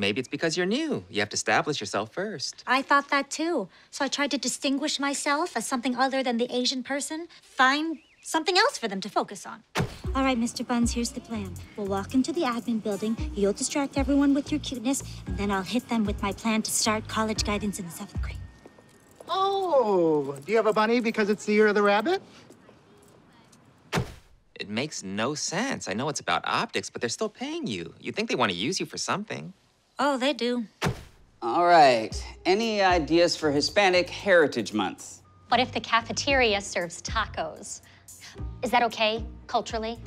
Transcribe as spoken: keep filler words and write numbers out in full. Maybe it's because you're new. You have to establish yourself first. I thought that too. So I tried to distinguish myself as something other than the Asian person. Find something else for them to focus on. All right, Mister Buns, here's the plan. We'll walk into the admin building, you'll distract everyone with your cuteness, and then I'll hit them with my plan to start college guidance in the seventh grade. Oh, do you have a bunny because it's the year of the rabbit? It makes no sense. I know it's about optics, but they're still paying you. You'd think they want to use you for something. Oh, they do. All right. Any ideas for Hispanic Heritage Month? What if the cafeteria serves tacos? Is that okay, culturally?